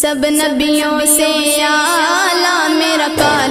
सब नबियों से आला मेरा काली